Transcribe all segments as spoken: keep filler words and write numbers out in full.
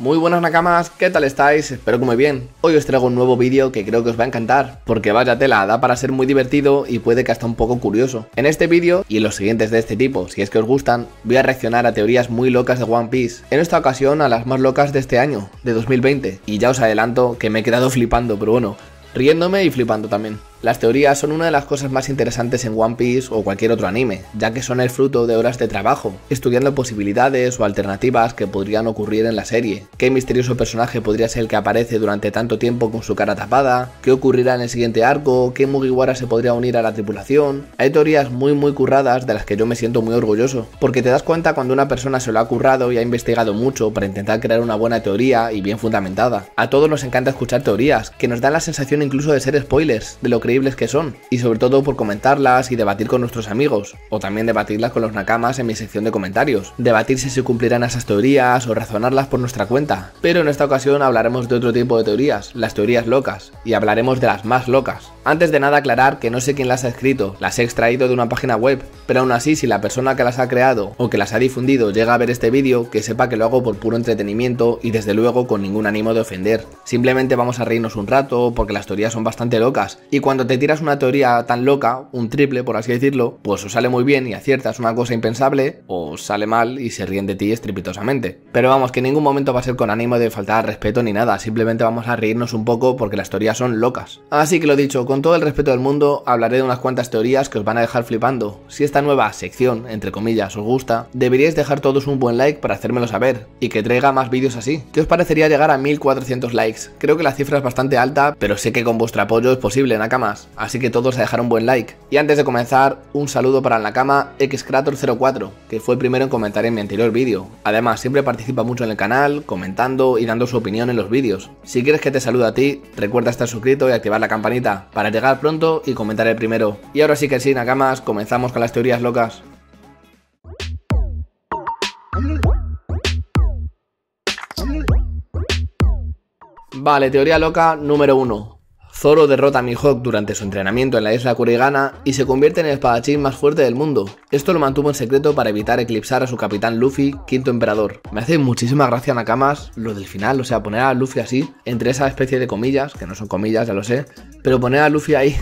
Muy buenas nakamas, ¿qué tal estáis? Espero que muy bien. Hoy os traigo un nuevo vídeo que creo que os va a encantar, porque vaya tela, da para ser muy divertido y puede que hasta un poco curioso. En este vídeo, y en los siguientes de este tipo, si es que os gustan, voy a reaccionar a teorías muy locas de One Piece. En esta ocasión a las más locas de este año, de dos mil veinte. Y ya os adelanto que me he quedado flipando, pero bueno, riéndome y flipando también. Las teorías son una de las cosas más interesantes en One Piece o cualquier otro anime, ya que son el fruto de horas de trabajo, estudiando posibilidades o alternativas que podrían ocurrir en la serie. ¿Qué misterioso personaje podría ser el que aparece durante tanto tiempo con su cara tapada? ¿Qué ocurrirá en el siguiente arco? ¿Qué Mugiwara se podría unir a la tripulación? Hay teorías muy muy curradas de las que yo me siento muy orgulloso, porque te das cuenta cuando una persona se lo ha currado y ha investigado mucho para intentar crear una buena teoría y bien fundamentada. A todos nos encanta escuchar teorías, que nos dan la sensación incluso de ser spoilers, de lo que que son, y sobre todo por comentarlas y debatir con nuestros amigos, o también debatirlas con los nakamas en mi sección de comentarios, debatirse si cumplirán esas teorías o razonarlas por nuestra cuenta. Pero en esta ocasión hablaremos de otro tipo de teorías, las teorías locas, y hablaremos de las más locas. Antes de nada aclarar que no sé quién las ha escrito, las he extraído de una página web, pero aún así si la persona que las ha creado o que las ha difundido llega a ver este vídeo, que sepa que lo hago por puro entretenimiento y desde luego con ningún ánimo de ofender. Simplemente vamos a reírnos un rato porque las teorías son bastante locas, y cuando Cuando te tiras una teoría tan loca, un triple por así decirlo, pues o sale muy bien y aciertas una cosa impensable, o sale mal y se ríen de ti estrepitosamente. Pero vamos, que en ningún momento va a ser con ánimo de faltar respeto ni nada, simplemente vamos a reírnos un poco porque las teorías son locas. Así que lo dicho, con todo el respeto del mundo, hablaré de unas cuantas teorías que os van a dejar flipando. Si esta nueva sección, entre comillas, os gusta, deberíais dejar todos un buen like para hacérmelo saber, y que traiga más vídeos así. ¿Qué os parecería llegar a mil cuatrocientos likes? Creo que la cifra es bastante alta, pero sé que con vuestro apoyo es posible, nakama. Así que todos a dejar un buen like. Y antes de comenzar, un saludo para el nakama Xcrator cero cuatro, que fue el primero en comentar en mi anterior vídeo. Además, siempre participa mucho en el canal, comentando y dando su opinión en los vídeos. Si quieres que te salude a ti, recuerda estar suscrito y activar la campanita para llegar pronto y comentar el primero. Y ahora sí que sí, nakamas, comenzamos con las teorías locas. Vale, teoría loca número uno. Zoro derrota a Mihawk durante su entrenamiento en la isla Kuraigana y se convierte en el espadachín más fuerte del mundo. Esto lo mantuvo en secreto para evitar eclipsar a su capitán Luffy, quinto emperador. Me hace muchísima gracia, nakamas, lo del final, o sea, poner a Luffy así, entre esa especie de comillas, que no son comillas, ya lo sé, pero poner a Luffy ahí...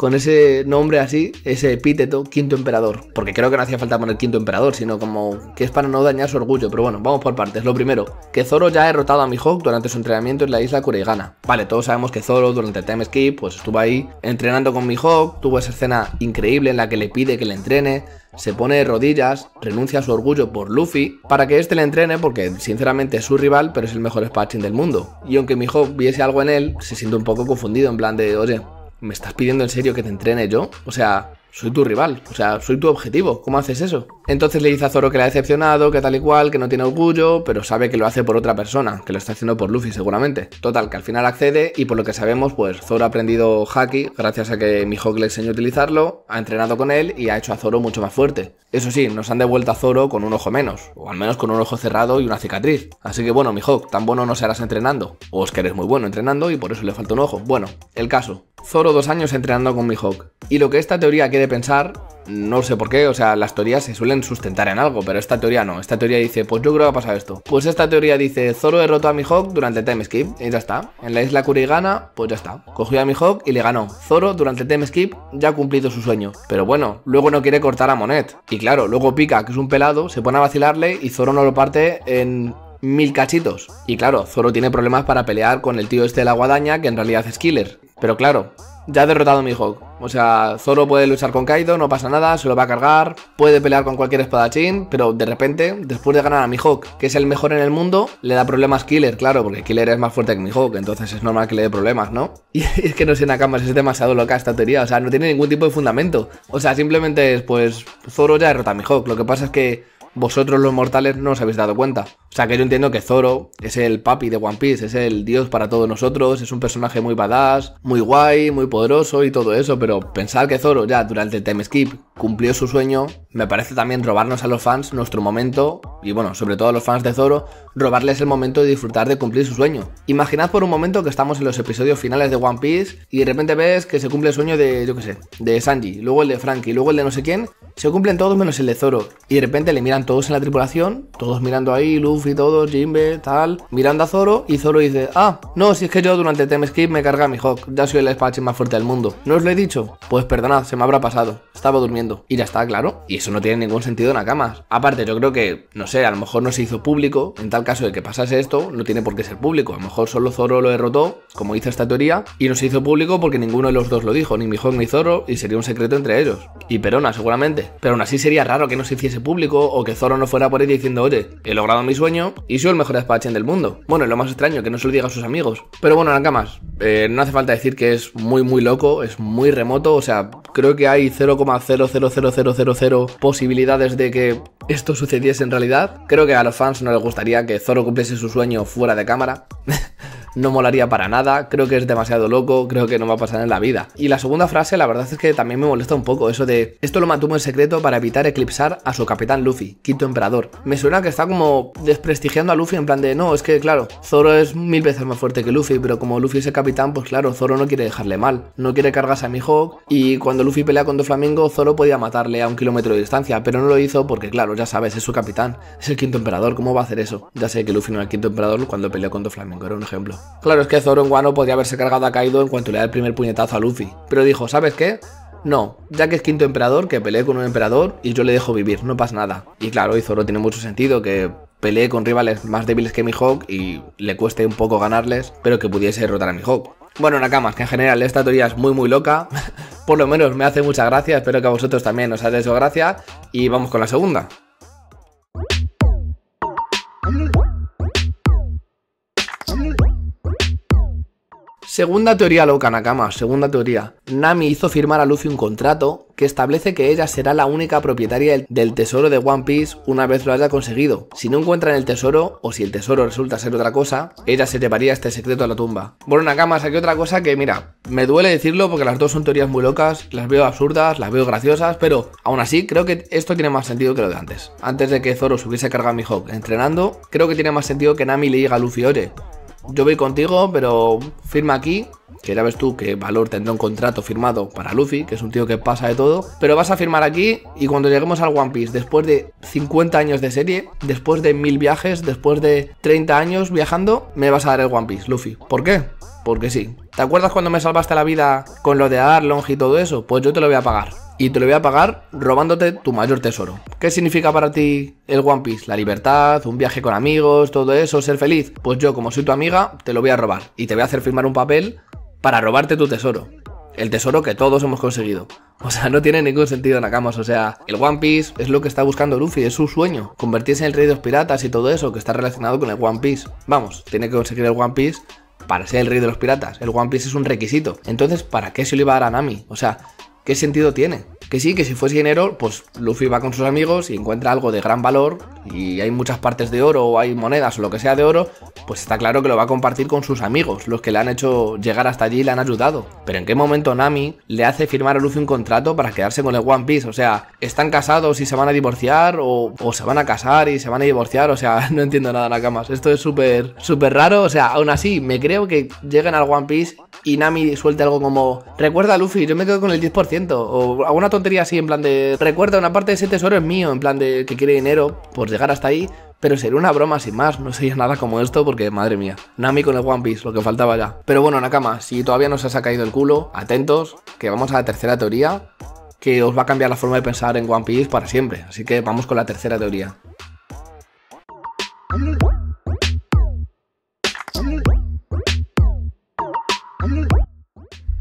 con ese nombre así, ese epíteto, quinto emperador. Porque creo que no hacía falta poner quinto emperador, sino como que es para no dañar su orgullo. Pero bueno, vamos por partes. Lo primero, que Zoro ya ha derrotado a Mihawk durante su entrenamiento en la isla Kuraigana. Vale, todos sabemos que Zoro durante el time skip pues estuvo ahí entrenando con Mihawk, tuvo esa escena increíble en la que le pide que le entrene, se pone de rodillas, renuncia a su orgullo por Luffy para que este le entrene porque sinceramente es su rival, pero es el mejor espadachín del mundo. Y aunque Mihawk viese algo en él, se siente un poco confundido en plan de, oye... ¿me estás pidiendo en serio que te entrene yo? O sea, soy tu rival, o sea, soy tu objetivo, ¿cómo haces eso? Entonces le dice a Zoro que le ha decepcionado, que tal y cual, que no tiene orgullo, pero sabe que lo hace por otra persona, que lo está haciendo por Luffy seguramente. Total, que al final accede y por lo que sabemos, pues Zoro ha aprendido Haki, gracias a que Mihawk le enseñó a utilizarlo, ha entrenado con él y ha hecho a Zoro mucho más fuerte. Eso sí, nos han devuelto a Zoro con un ojo menos, o al menos con un ojo cerrado y una cicatriz. Así que bueno, Mihawk, tan bueno no serás entrenando, o es que eres muy bueno entrenando y por eso le falta un ojo. Bueno, el caso... Zoro dos años entrenando con Mihawk. Y lo que esta teoría quiere pensar, no sé por qué, o sea, las teorías se suelen sustentar en algo, pero esta teoría no. Esta teoría dice, pues yo creo que ha pasado esto. Pues esta teoría dice, Zoro derrotó a Mihawk durante el time skip, y ya está. En la isla Kuraigana, pues ya está. Cogió a Mihawk y le ganó. Zoro, durante el time skip, ya ha cumplido su sueño. Pero bueno, luego no quiere cortar a Monet. Y claro, luego Pika, que es un pelado, se pone a vacilarle y Zoro no lo parte en... mil cachitos. Y claro, Zoro tiene problemas para pelear con el tío este de la guadaña, que en realidad es Killer. Pero claro, ya ha derrotado a Mihawk. O sea, Zoro puede luchar con Kaido, no pasa nada, se lo va a cargar, puede pelear con cualquier espadachín, pero de repente, después de ganar a Mihawk, que es el mejor en el mundo, le da problemas Killer, claro, porque Killer es más fuerte que Mihawk, entonces es normal que le dé problemas, ¿no? Y es que no sé, nakamas, es demasiado loca esta teoría, o sea, no tiene ningún tipo de fundamento. O sea, simplemente es, pues, Zoro ya derrota a Mihawk, lo que pasa es que... vosotros los mortales no os habéis dado cuenta. O sea que yo entiendo que Zoro es el papi de One Piece, es el dios para todos nosotros, es un personaje muy badass, muy guay, muy poderoso y todo eso, pero pensar que Zoro ya durante el time skip cumplió su sueño, me parece también robarnos a los fans nuestro momento, y bueno, sobre todo a los fans de Zoro, robarles el momento de disfrutar de cumplir su sueño. Imaginad por un momento que estamos en los episodios finales de One Piece y de repente ves que se cumple el sueño de, yo qué sé, de Sanji, luego el de Frankie, luego el de no sé quién, Se cumplen todos menos el de Zoro. Y de repente le miran todos en la tripulación, todos mirando ahí, Luffy, todos, Jinbe, tal, mirando a Zoro, y Zoro dice, ah, no, si es que yo durante el time skip me carga a Mihawk, ya soy el espadachín más fuerte del mundo. ¿No os lo he dicho? Pues perdonad, se me habrá pasado, estaba durmiendo. Y ya está, claro. Y eso no tiene ningún sentido, Nakamas. Aparte, yo creo que, no sé, a lo mejor no se hizo público, en tal caso de que pasase esto, no tiene por qué ser público, a lo mejor solo Zoro lo derrotó, como dice esta teoría, y no se hizo público porque ninguno de los dos lo dijo, ni Mihawk ni Zoro, y sería un secreto entre ellos. Y Perona, seguramente. Pero aún así sería raro que no se hiciese público o que Zoro no fuera por ahí diciendo, oye, he logrado mi sueño y soy el mejor espadachín del mundo. Bueno, es lo más extraño que no se lo diga a sus amigos. Pero bueno, Nakamas, eh, no hace falta decir que es muy muy loco, es muy remoto, o sea, creo que hay cero coma cero cero cero cero cero cero posibilidades de que esto sucediese en realidad. Creo que a los fans no les gustaría que Zoro cumpliese su sueño fuera de cámara. No molaría para nada, creo que es demasiado loco, creo que no va a pasar en la vida. Y la segunda frase, la verdad es que también me molesta un poco, eso de, esto lo mantuvo en secreto para evitar eclipsar a su capitán Luffy, quinto emperador. Me suena que está como desprestigiando a Luffy en plan de, no, es que claro, Zoro es mil veces más fuerte que Luffy, pero como Luffy es el capitán, pues claro, Zoro no quiere dejarle mal, no quiere cargarse a Mihawk, y cuando Luffy pelea con Doflamingo, Zoro podía matarle a un kilómetro de distancia, pero no lo hizo porque claro, ya sabes, es su capitán, es el quinto emperador, ¿cómo va a hacer eso? Ya sé que Luffy no era el quinto emperador cuando peleó con Doflamingo, era un ejemplo. Claro, es que Zoro en Wano podría haberse cargado a Kaido en cuanto le da el primer puñetazo a Luffy, pero dijo, ¿sabes qué? No, ya que es quinto emperador, que pelee con un emperador y yo le dejo vivir, no pasa nada. Y claro, y Zoro tiene mucho sentido que pelee con rivales más débiles que Mihawk y le cueste un poco ganarles, pero que pudiese derrotar a Mihawk. Bueno, Nakamas, que en general esta teoría es muy muy loca, por lo menos me hace mucha gracia, espero que a vosotros también os haya hecho gracia, y vamos con la segunda. Segunda teoría loca, Nakamas, segunda teoría. Nami hizo firmar a Luffy un contrato que establece que ella será la única propietaria del tesoro de One Piece una vez lo haya conseguido. Si no encuentran el tesoro, o si el tesoro resulta ser otra cosa, ella se llevaría este secreto a la tumba. Bueno, Nakamas, aquí otra cosa que, mira, me duele decirlo porque las dos son teorías muy locas, las veo absurdas, las veo graciosas, pero aún así creo que esto tiene más sentido que lo de antes. Antes de que Zoro se hubiese cargado a Mihawk entrenando, creo que tiene más sentido que Nami le diga a Luffy, oye, yo voy contigo, pero firma aquí, que ya ves tú que Valor tendrá un contrato firmado para Luffy, que es un tío que pasa de todo, pero vas a firmar aquí y cuando lleguemos al One Piece, después de cincuenta años de serie, después de mil viajes, después de treinta años viajando, me vas a dar el One Piece, Luffy. ¿Por qué? Porque sí. ¿Te acuerdas cuando me salvaste la vida con lo de Arlong y todo eso? Pues yo te lo voy a pagar. Y te lo voy a pagar robándote tu mayor tesoro. ¿Qué significa para ti el One Piece? La libertad, un viaje con amigos, todo eso, ser feliz. Pues yo, como soy tu amiga, te lo voy a robar. Y te voy a hacer firmar un papel para robarte tu tesoro. El tesoro que todos hemos conseguido. O sea, no tiene ningún sentido, Nakamas. O sea, el One Piece es lo que está buscando Luffy, es su sueño. Convertirse en el rey de los piratas y todo eso que está relacionado con el One Piece. Vamos, tiene que conseguir el One Piece para ser el rey de los piratas. El One Piece es un requisito. Entonces, ¿para qué se lo iba a dar a Nami? O sea, ¿qué sentido tiene? Que sí, que si fuese dinero, pues Luffy va con sus amigos y encuentra algo de gran valor y hay muchas partes de oro o hay monedas o lo que sea de oro, pues está claro que lo va a compartir con sus amigos, los que le han hecho llegar hasta allí y le han ayudado. Pero ¿en qué momento Nami le hace firmar a Luffy un contrato para quedarse con el One Piece? O sea, ¿están casados y se van a divorciar o, o se van a casar y se van a divorciar? O sea, no entiendo nada, Nakamas. Esto es súper, súper raro. O sea, aún así, me creo que lleguen al One Piece y Nami suelta algo como, recuerda Luffy, yo me quedo con el diez por ciento, o alguna tontería así, en plan de, recuerda, una parte de ese tesoro es mío, en plan de que quiere dinero por llegar hasta ahí, pero sería una broma sin más, no sería nada como esto porque, madre mía, Nami con el One Piece, lo que faltaba ya. Pero bueno, Nakama, si todavía no os ha caído el culo, atentos, que vamos a la tercera teoría, que os va a cambiar la forma de pensar en One Piece para siempre, así que vamos con la tercera teoría.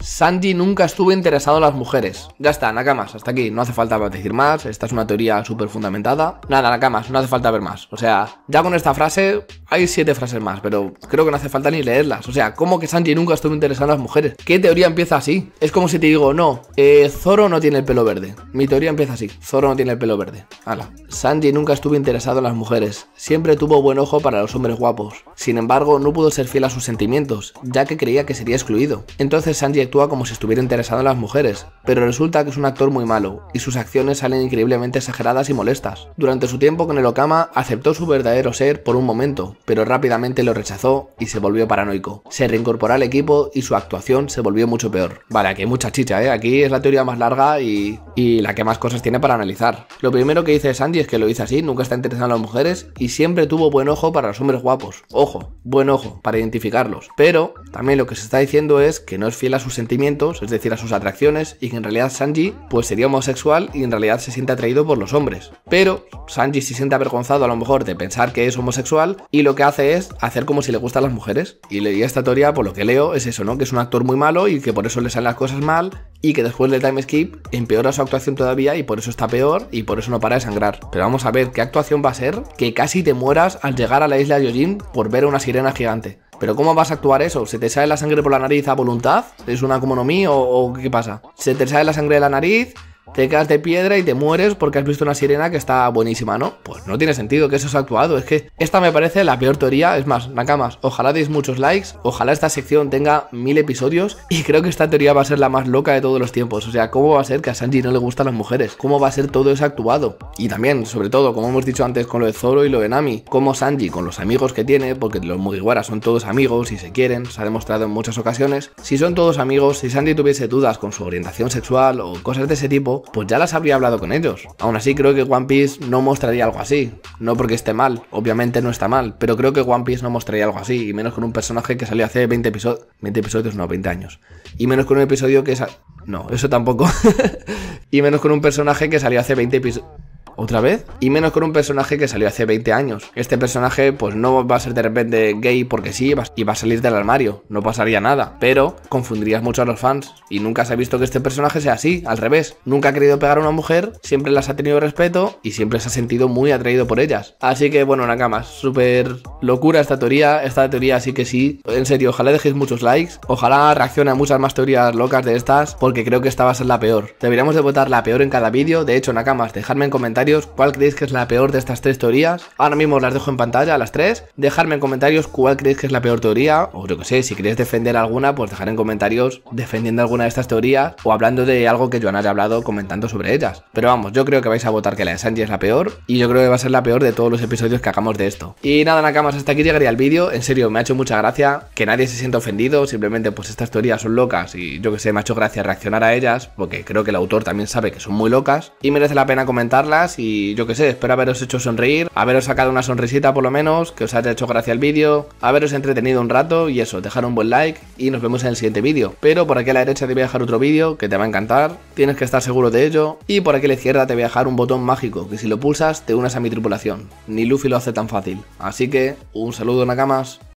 Sanji nunca estuvo interesado en las mujeres. Ya está, Nakamas, hasta aquí, no hace falta decir más, esta es una teoría súper fundamentada. Nada, Nakamas, no hace falta ver más, o sea, ya con esta frase, hay siete frases más, pero creo que no hace falta ni leerlas. O sea, ¿cómo que Sanji nunca estuvo interesado en las mujeres? ¿Qué teoría empieza así? Es como si te digo, no, eh, Zoro no tiene el pelo verde. Mi teoría empieza así, Zoro no tiene el pelo verde. Hala. Sanji nunca estuvo interesado en las mujeres, siempre tuvo buen ojo para los hombres guapos. Sin embargo, no pudo ser fiel a sus sentimientos, ya que creía que sería excluido. Entonces Sanji actuó actuaba como si estuviera interesado en las mujeres, pero resulta que es un actor muy malo, y sus acciones salen increíblemente exageradas y molestas. Durante su tiempo con el Okama, aceptó su verdadero ser por un momento, pero rápidamente lo rechazó y se volvió paranoico. Se reincorporó al equipo y su actuación se volvió mucho peor. Vale, aquí hay mucha chicha, ¿eh? Aquí es la teoría más larga y, y la que más cosas tiene para analizar. Lo primero que dice Sanji es que lo hizo así, nunca está interesado en las mujeres y siempre tuvo buen ojo para los hombres guapos. Ojo, buen ojo, para identificarlos. Pero también lo que se está diciendo es que no es fiel a sus sentimientos, es decir, a sus atracciones, y que en realidad Sanji pues sería homosexual y en realidad se siente atraído por los hombres. Pero Sanji se siente avergonzado a lo mejor de pensar que es homosexual y lo que hace es hacer como si le gustan las mujeres. Y leí esta teoría, por lo que leo, es eso, ¿no? Que es un actor muy malo y que por eso le salen las cosas mal y que después del time skip empeora su actuación todavía y por eso está peor y por eso no para de sangrar. Pero vamos a ver qué actuación va a ser, que casi te mueras al llegar a la isla de Yojin por ver a una sirena gigante. ¿Pero cómo vas a actuar eso? ¿Se te sale la sangre por la nariz a voluntad? ¿Es una como no mí o, o qué pasa? ¿Se te sale la sangre de la nariz? Te quedas de piedra y te mueres porque has visto una sirena que está buenísima, ¿no? Pues no tiene sentido que eso sea actuado. Es que esta me parece la peor teoría. Es más, nakamas, ojalá deis muchos likes, ojalá esta sección tenga mil episodios y creo que esta teoría va a ser la más loca de todos los tiempos. O sea, ¿cómo va a ser que a Sanji no le gustan las mujeres? ¿Cómo va a ser todo eso actuado? Y también, sobre todo, como hemos dicho antes con lo de Zoro y lo de Nami, como Sanji con los amigos que tiene, porque los Mugiwara son todos amigos y se quieren, se ha demostrado en muchas ocasiones. Si son todos amigos, si Sanji tuviese dudas con su orientación sexual o cosas de ese tipo, pues ya las habría hablado con ellos. Aún así creo que One Piece no mostraría algo así. No porque esté mal, obviamente no está mal, pero creo que One Piece no mostraría algo así, y menos con un personaje que salió hace veinte episodios, veinte episodios no, veinte años, y menos con un episodio que sa... no, eso tampoco y menos con un personaje que salió hace veinte episodios ¿Otra vez? Y menos con un personaje que salió hace veinte años. Este personaje pues no va a ser de repente gay porque sí y va a salir del armario. No pasaría nada. Pero confundirías mucho a los fans. Y nunca se ha visto que este personaje sea así. Al revés. Nunca ha querido pegar a una mujer. Siempre las ha tenido respeto. Y siempre se ha sentido muy atraído por ellas. Así que bueno, nakamas, súper locura esta teoría. Esta teoría sí que sí. En serio, ojalá dejéis muchos likes. Ojalá reaccione a muchas más teorías locas de estas. Porque creo que esta va a ser la peor. Deberíamos de votar la peor en cada vídeo. De hecho, nakamas, dejadme en comentarios cuál creéis que es la peor de estas tres teorías. Ahora mismo las dejo en pantalla a las tres. Dejadme en comentarios cuál creéis que es la peor teoría, o yo que sé, si queréis defender alguna, pues dejar en comentarios defendiendo alguna de estas teorías o hablando de algo que Joan haya hablado comentando sobre ellas. Pero vamos, yo creo que vais a votar que la de Sanji es la peor y yo creo que va a ser la peor de todos los episodios que hagamos de esto. Y nada, nakamas, hasta aquí llegaría el vídeo. En serio, me ha hecho mucha gracia, que nadie se sienta ofendido, simplemente pues estas teorías son locas y yo que sé, me ha hecho gracia reaccionar a ellas porque creo que el autor también sabe que son muy locas y merece la pena comentarlas. Y yo que sé, espero haberos hecho sonreír, haberos sacado una sonrisita por lo menos, que os haya hecho gracia el vídeo, haberos entretenido un rato y eso, dejar un buen like y nos vemos en el siguiente vídeo. Pero por aquí a la derecha te voy a dejar otro vídeo que te va a encantar, tienes que estar seguro de ello, y por aquí a la izquierda te voy a dejar un botón mágico que si lo pulsas te unas a mi tripulación. Ni Luffy lo hace tan fácil. Así que un saludo, nakamas.